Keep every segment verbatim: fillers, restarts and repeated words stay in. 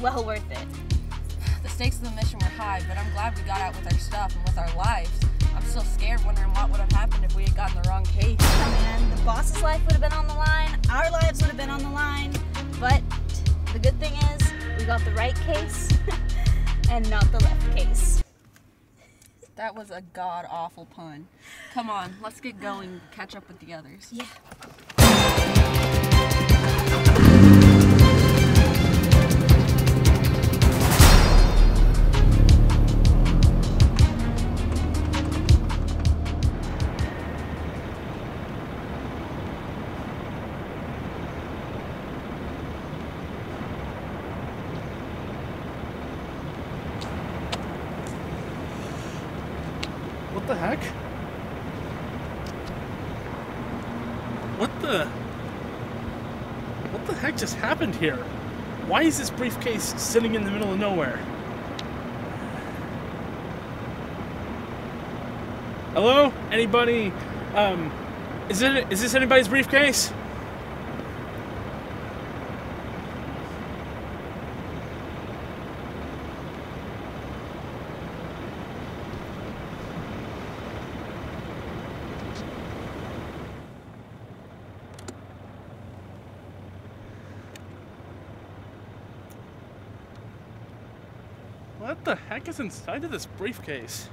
Well worth it. The stakes of the mission were high, but I'm glad we got out with our stuff and with our lives. I'm still scared, wondering what would have happened if we had gotten the wrong case. Oh man, the boss's life would have been on the line, our lives would have been on the line, but the good thing is we got the right case and not the left case. That was a god-awful pun. Come on, let's get going, catch up with the others. Yeah. What the heck? What the... What the heck just happened here? Why is this briefcase sitting in the middle of nowhere? Hello? Anybody? Um... Is it... Is this anybody's briefcase? What the heck is inside of this briefcase?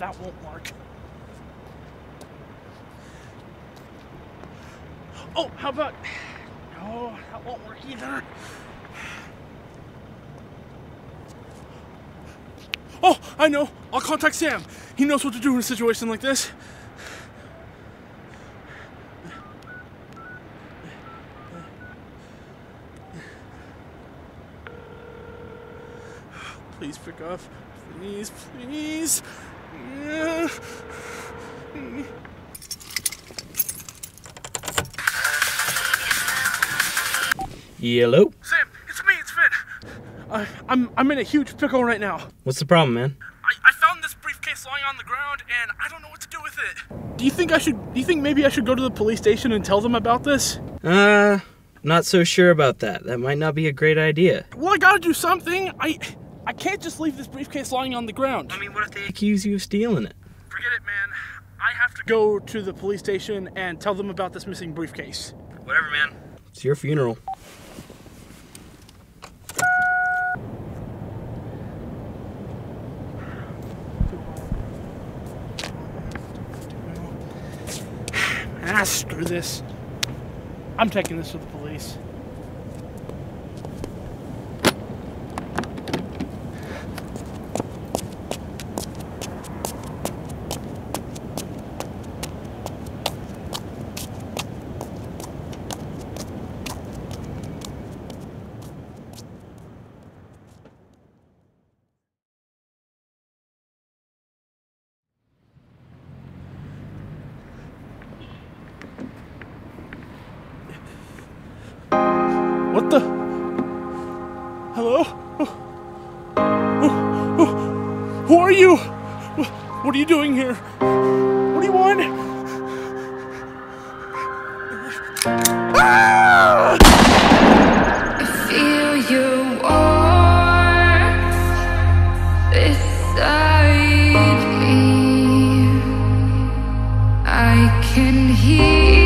That won't work. Oh, how about... No, that won't work either. Oh, I know. I'll contact Sam. He knows what to do in a situation like this. Please pick up. Please, please. Yeah. Mm. Hello? Sam, it's me, it's Finn. I, I'm, I'm in a huge pickle right now. What's the problem, man? I, I found this briefcase lying on the ground, and I don't know what to do with it. Do you think I should, do you think maybe I should go to the police station and tell them about this? Uh, not so sure about that. That might not be a great idea. Well, I gotta do something. I... I can't just leave this briefcase lying on the ground. I mean, what if they accuse you of stealing it? Forget it, man. I have to go to the police station and tell them about this missing briefcase. Whatever, man. It's your funeral. Ah, screw this. I'm taking this to the police. What the? Hello? Who are you? What are you doing here? What do you want? Ah! I feel you warm beside me. I can hear.